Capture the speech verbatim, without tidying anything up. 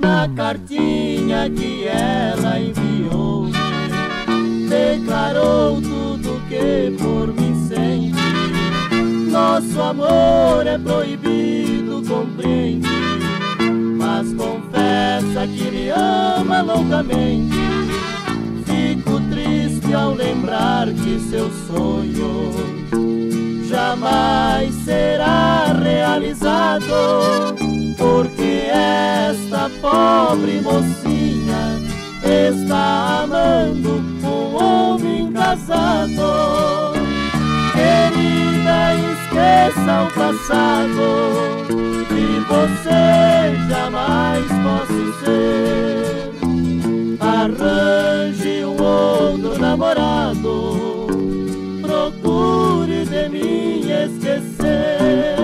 Na cartinha que ela enviou, declarou tudo que por mim sente. Nosso amor é proibido, compreende, mas confessa que me ama loucamente. Fico triste ao lembrar que seu sonho jamais será realizado, porque esta pobre mocinha está amando um homem casado. Querida, esqueça o passado, que você jamais pode ser. Arranje um outro namorado, procure de mim esquecer.